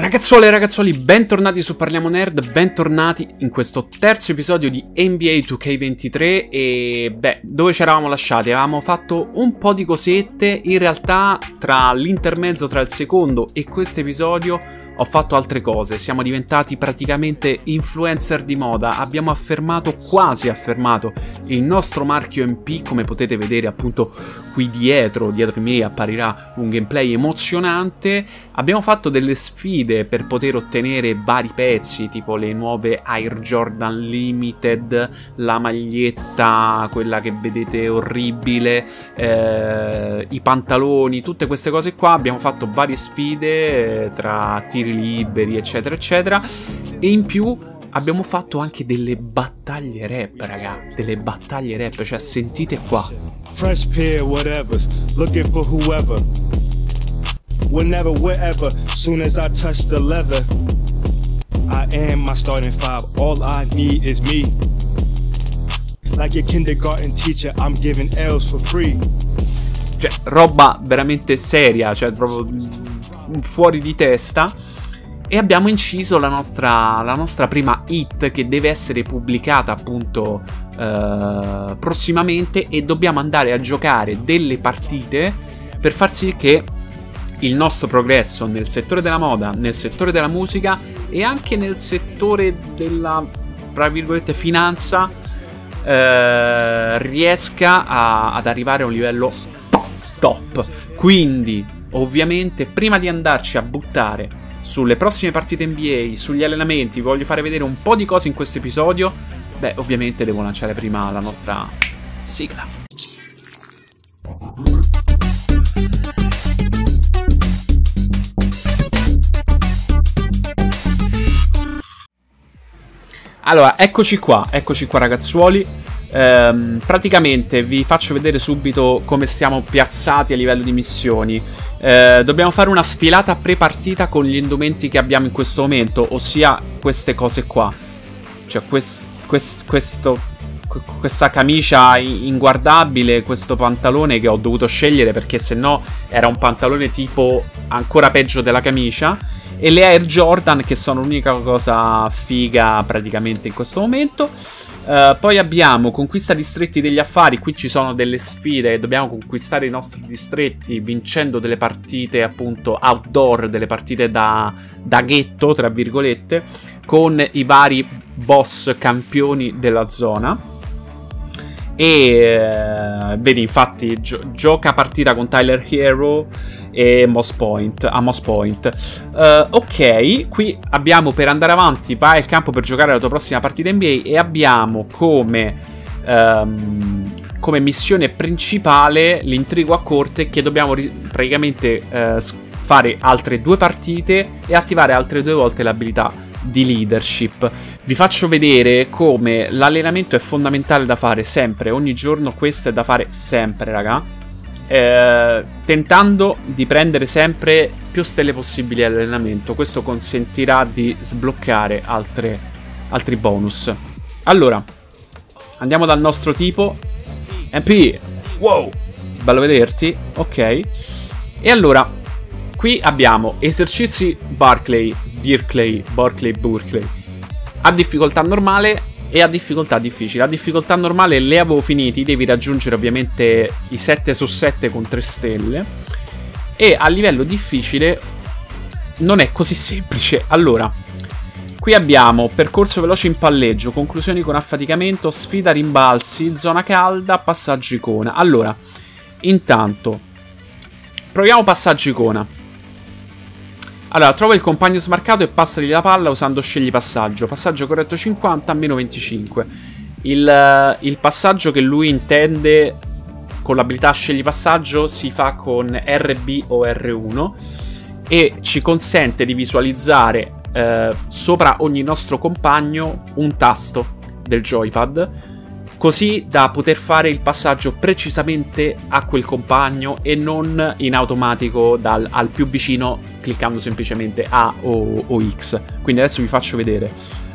Ragazzuole e ragazzuoli, bentornati su Parliamo Nerd, bentornati in questo terzo episodio di NBA 2K23 e beh, dove ci eravamo lasciati? Avevamo fatto un po' di cosette, in realtà tra l'intermezzo tra il secondo e questo episodio ho fatto altre cose, siamo diventati praticamente influencer di moda, abbiamo affermato, quasi affermato, il nostro marchio MP, come potete vedere appunto qui dietro di me apparirà un gameplay emozionante, abbiamo fatto delle sfide per poter ottenere vari pezzi tipo le nuove Air Jordan Limited, la maglietta, quella che vedete orribile, i pantaloni, tutte queste cose qua. Abbiamo fatto varie sfide tra tiri liberi eccetera eccetera e in più abbiamo fatto anche delle battaglie rap, raga, delle battaglie rap, cioè sentite qua. Fresh pair, whatever, looking for whoever. Whenever, wherever, soon as I touch the leather, I am my starting five, all I need is me. Like your kindergarten teacher, I'm giving L's for free. Cioè, roba veramente seria, cioè proprio fuori di testa. E abbiamo inciso la nostra prima hit che deve essere pubblicata appunto prossimamente e dobbiamo andare a giocare delle partite per far sì che il nostro progresso nel settore della moda, nel settore della musica e anche nel settore della, tra virgolette, finanza riesca ad arrivare a un livello top. Quindi ovviamente prima di andarci a buttare sulle prossime partite NBA, sugli allenamenti, voglio fare vedere un po' di cose in questo episodio, beh ovviamente devo lanciare prima la nostra sigla. Allora, eccoci qua ragazzuoli, praticamente vi faccio vedere subito come siamo piazzati a livello di missioni. Dobbiamo fare una sfilata pre-partita con gli indumenti che abbiamo in questo momento, ossia queste cose qua. Cioè questa camicia inguardabile, questo pantalone che ho dovuto scegliere perché sennò era un pantalone tipo ancora peggio della camicia. E le Air Jordan che sono l'unica cosa figa praticamente in questo momento. Poi abbiamo conquista distretti degli affari, qui ci sono delle sfide, dobbiamo conquistare i nostri distretti vincendo delle partite appunto outdoor, delle partite da ghetto tra virgolette, con i vari boss campioni della zona. E vedi infatti gioca partita con Tyler Hero e Moss Point. Ok, qui abbiamo per andare avanti vai al campo per giocare la tua prossima partita NBA e abbiamo come missione principale l'intrigo a corte che dobbiamo praticamente fare altre due partite e attivare altre due volte l'abilità di leadership. Vi faccio vedere come l'allenamento è fondamentale da fare sempre, ogni giorno, questo è da fare sempre raga, tentando di prendere sempre più stelle possibili all'allenamento, questo consentirà di sbloccare altri bonus. Allora andiamo dal nostro tipo MP, wow, bello vederti, ok. E allora qui abbiamo esercizi Barkley a difficoltà normale e a difficoltà difficile. A difficoltà normale li avevo finiti, devi raggiungere ovviamente i 7 su 7 con 3 stelle e a livello difficile non è così semplice. Allora, qui abbiamo percorso veloce in palleggio, conclusioni con affaticamento, sfida rimbalzi, zona calda, passaggio icona. Allora, intanto proviamo passaggio icona. Allora, trova il compagno smarcato e passagli la palla usando scegli passaggio. Passaggio corretto 50, meno 25. Il passaggio che lui intende con l'abilità scegli passaggio si fa con RB o R1 e ci consente di visualizzare sopra ogni nostro compagno un tasto del joypad, così da poter fare il passaggio precisamente a quel compagno e non in automatico al più vicino cliccando semplicemente A o X. Quindi adesso vi faccio vedere.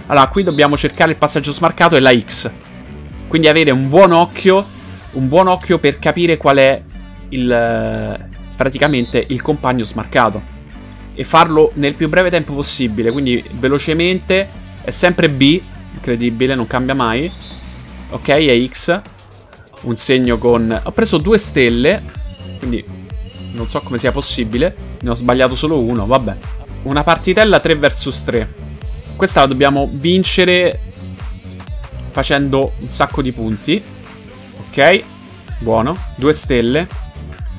Allora qui dobbiamo cercare il passaggio smarcato e la X, quindi avere un buon occhio per capire qual è praticamente il compagno smarcato. e farlo nel più breve tempo possibile, quindi velocemente. È sempre B, incredibile, non cambia mai. Ok, è X, un segno con... Ho preso 2 stelle, quindi non so come sia possibile. Ne ho sbagliato solo uno, vabbè. Una partitella 3 vs 3. Questa la dobbiamo vincere facendo un sacco di punti. Ok, buono, 2 stelle.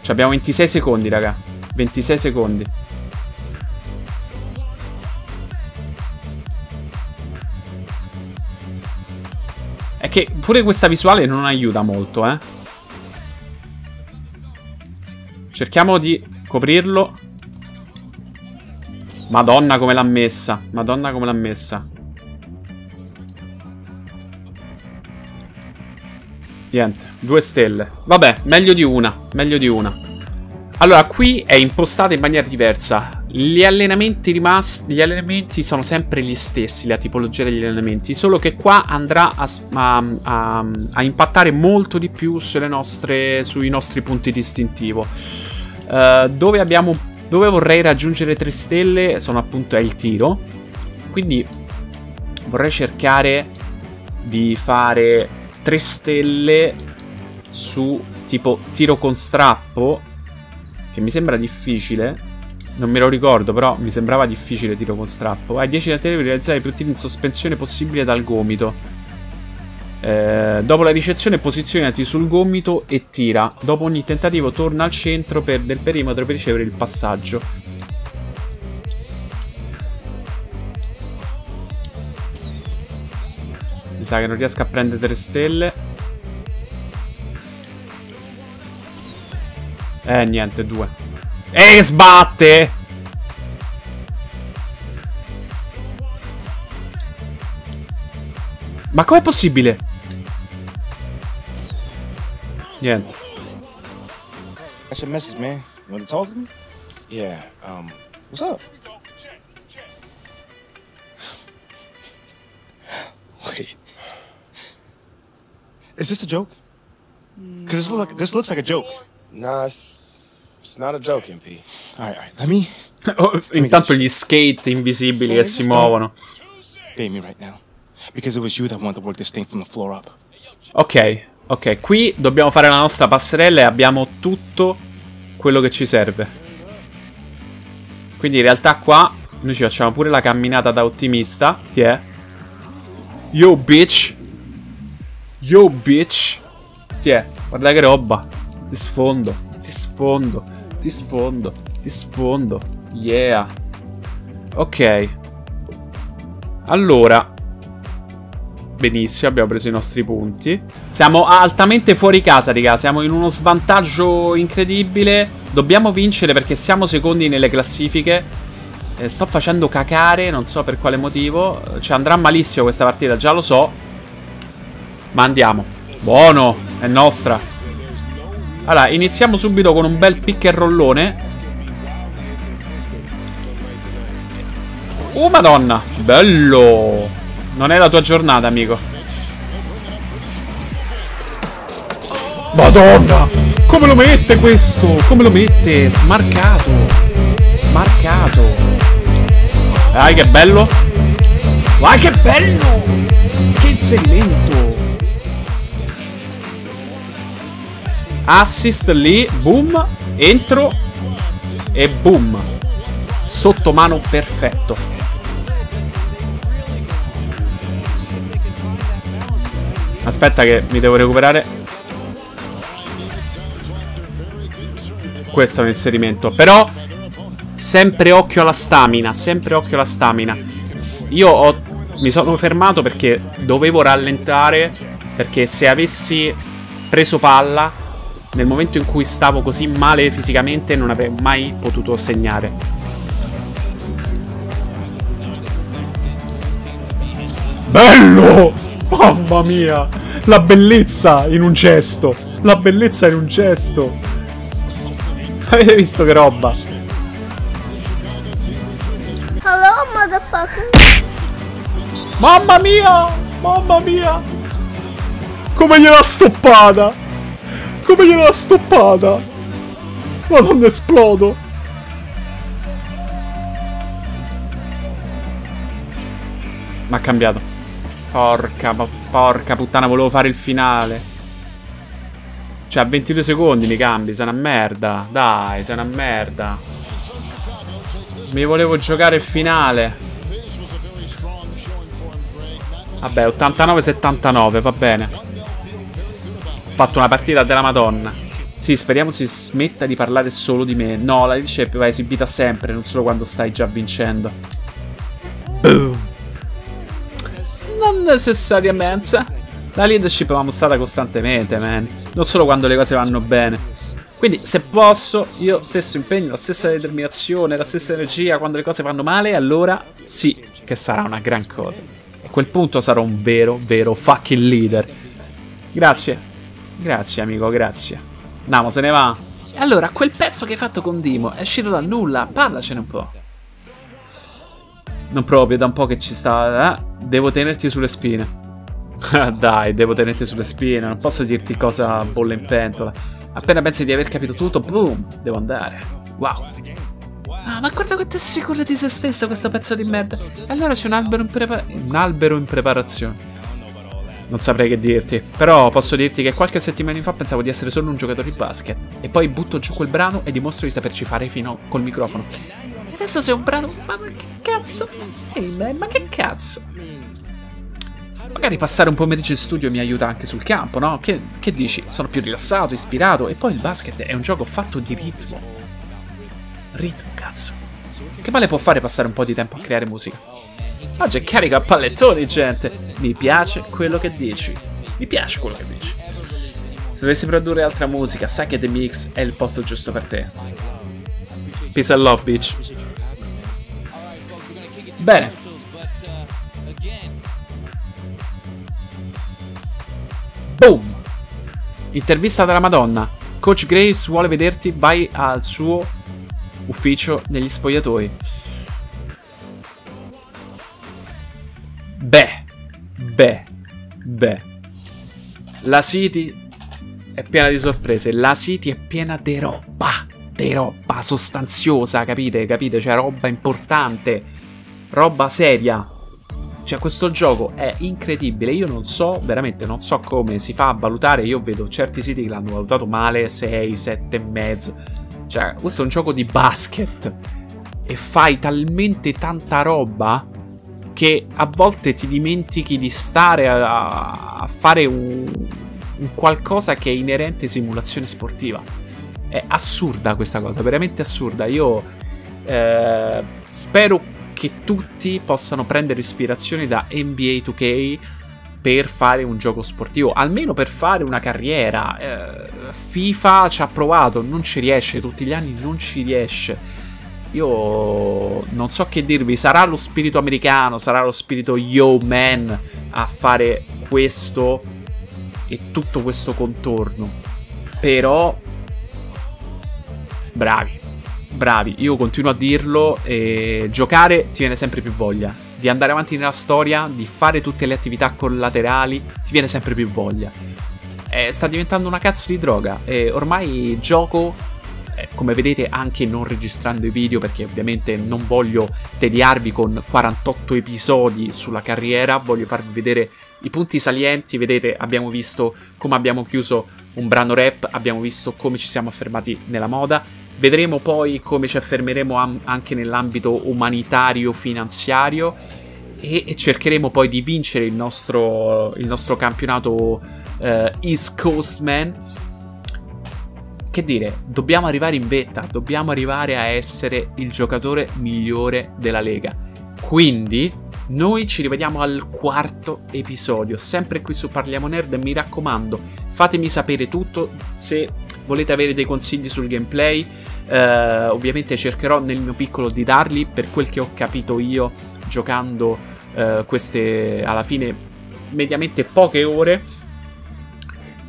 Ci abbiamo 26 secondi, raga, 26 secondi. È che pure questa visuale non aiuta molto, eh. Cerchiamo di coprirlo. Madonna come l'ha messa. Madonna come l'ha messa. Niente, 2 stelle. Vabbè, meglio di una. Meglio di una. Allora, qui è impostata in maniera diversa. Gli allenamenti rimasti, gli allenamenti sono sempre gli stessi, la tipologia degli allenamenti, solo che qua andrà a impattare molto di più sulle nostre, sui nostri punti distintivo. Dove vorrei raggiungere 3 stelle sono appunto è il tiro, quindi vorrei cercare di fare 3 stelle su tipo tiro con strappo, che mi sembra difficile. Non me lo ricordo, però mi sembrava difficile tiro con strappo. Hai 10 da te per realizzare più tiri in sospensione possibile dal gomito. Dopo la ricezione posizionati sul gomito e tira. Dopo ogni tentativo torna al centro del perimetro per ricevere il passaggio. Mi sa che non riesco a prendere 3 stelle. Niente, 2. E sbatte! Ma com'è possibile? Niente. I should message, man. You want to talk to me? Yeah, what's up? Wait. Is this a joke? Because this looks like a joke. Nah, it's not a joke, MP. All right, intanto gli skate invisibili che si muovono. Ok, ok, qui dobbiamo fare la nostra passerella e abbiamo tutto quello che ci serve. Quindi in realtà qua noi ci facciamo pure la camminata da ottimista, che è yo bitch. Yo bitch. Ti è, guarda che roba. Ti sfondo. Ti sfondo, ti sfondo, ti sfondo. Yeah. Ok. Allora, benissimo, abbiamo preso i nostri punti. Siamo altamente fuori casa, raga. Siamo in uno svantaggio incredibile. Dobbiamo vincere perché siamo secondi nelle classifiche. Sto facendo cacare, non so per quale motivo. Ci andrà malissimo questa partita, già lo so. Ma andiamo. Buono, è nostra. Allora, iniziamo subito con un bel pick e rollone. Oh, madonna. Bello. Non è la tua giornata, amico. Madonna. Come lo mette questo? Come lo mette? Smarcato. Smarcato. Dai, che bello. Vai, che bello. Che inserimento. Assist lì, boom, entro e boom, sotto mano perfetto. Aspetta che mi devo recuperare. Questo è un inserimento, però sempre occhio alla stamina, sempre occhio alla stamina. Io mi sono fermato perché dovevo rallentare, perché se avessi preso palla nel momento in cui stavo così male fisicamente non avrei mai potuto segnare. Bello! Mamma mia! La bellezza in un gesto! La bellezza in un gesto! Avete visto che roba? Hello, motherfucker! Mamma mia! Mamma mia! Come gliel'ha stoppata! Come gliela stoppata! Madonna, esplodo! Ma ha cambiato. Porca puttana, volevo fare il finale. Cioè a 22 secondi mi cambi, sei una merda. Dai, sei una merda. Mi volevo giocare il finale. Vabbè, 89-79, va bene. Ho fatto una partita della Madonna. Sì, speriamo si smetta di parlare solo di me. No, la ricetta va esibita sempre, non solo quando stai già vincendo. Boom. Non necessariamente. La leadership va mostrata costantemente, man. Non solo quando le cose vanno bene. Quindi, se posso, io stesso impegno, la stessa determinazione, la stessa energia quando le cose vanno male, allora sì che sarà una gran cosa. A quel punto sarò un vero fucking leader. Grazie. Grazie, amico, grazie. Andiamo, se ne va. Allora, quel pezzo che hai fatto con Dimo è uscito dal nulla. Parlacene un po'. Non proprio, da un po' che ci sta... Devo tenerti sulle spine. Dai, devo tenerti sulle spine, non posso dirti cosa bolle in pentola. Appena pensi di aver capito tutto, boom, devo andare. Wow. Ah, ma guarda quanto è sicura di se stessa questa pezzo di merda. E allora c'è un albero in preparazione. Non saprei che dirti, però posso dirti che qualche settimana fa pensavo di essere solo un giocatore di basket. E poi butto giù quel brano e dimostro di saperci fare fino col microfono. E adesso sei un brano... Ma che cazzo? Ma che cazzo? Magari passare un pomeriggio in studio mi aiuta anche sul campo, no? Che dici? Sono più rilassato, ispirato, e poi il basket è un gioco fatto di ritmo. Ritmo, cazzo. Che male può fare passare un po' di tempo a creare musica? Oggi è carico a pallettoni, gente. Mi piace quello che dici. Mi piace quello che dici. Se dovessi produrre altra musica, sai che The Mix è il posto giusto per te. Peace and love, bitch. Bene. Boom! Intervista della Madonna. Coach Graves vuole vederti, vai al suo ufficio negli spogliatoi. Beh. La City è piena di sorprese. La City è piena di roba. Di roba sostanziosa, capite? Capite? Cioè roba importante. Roba seria. Cioè questo gioco è incredibile, io non so, veramente non so come si fa a valutare, io vedo certi siti che l'hanno valutato male, 6, 7 e mezzo, cioè questo è un gioco di basket e fai talmente tanta roba che a volte ti dimentichi di stare a fare un qualcosa che è inerente a simulazione sportiva, è assurda questa cosa, veramente assurda, io spero che tutti possano prendere ispirazione da NBA 2K per fare un gioco sportivo, almeno per fare una carriera. FIFA ci ha provato, non ci riesce, tutti gli anni non ci riesce. Io non so che dirvi, sarà lo spirito americano, sarà lo spirito yo man a fare questo e tutto questo contorno, però bravi, io continuo a dirlo, e giocare ti viene sempre più voglia, di andare avanti nella storia, di fare tutte le attività collaterali, ti viene sempre più voglia. Sta diventando una cazzo di droga, e ormai gioco, come vedete anche non registrando i video, perché ovviamente non voglio tediarvi con 48 episodi sulla carriera, voglio farvi vedere i punti salienti, vedete abbiamo visto come abbiamo chiuso un brano rap, abbiamo visto come ci siamo affermati nella moda, vedremo poi come ci affermeremo anche nell'ambito umanitario-finanziario e cercheremo poi di vincere il nostro campionato East Coast Man. Che dire, dobbiamo arrivare in vetta, dobbiamo arrivare a essere il giocatore migliore della Lega. Quindi noi ci rivediamo al quarto episodio, sempre qui su Parliamo Nerd, mi raccomando, fatemi sapere tutto se... volete avere dei consigli sul gameplay, ovviamente cercherò nel mio piccolo di darli, per quel che ho capito io giocando queste alla fine mediamente poche ore,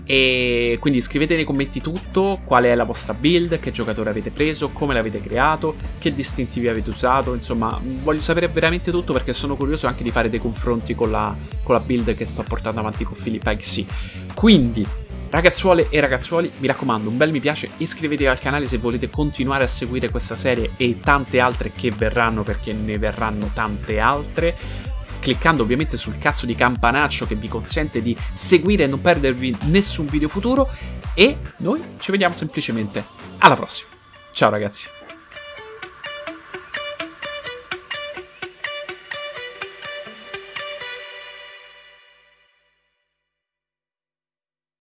e quindi scrivete nei commenti tutto, qual è la vostra build, che giocatore avete preso, come l'avete creato, che distintivi avete usato, insomma voglio sapere veramente tutto perché sono curioso anche di fare dei confronti con la build che sto portando avanti con Philip Eggsy. Quindi ragazzuole e ragazzuoli, mi raccomando, un bel mi piace, iscrivetevi al canale se volete continuare a seguire questa serie e tante altre che verranno, perché ne verranno tante altre. cliccando ovviamente sul cazzo di campanaccio che vi consente di seguire e non perdervi nessun video futuro, e noi ci vediamo semplicemente alla prossima. Ciao ragazzi.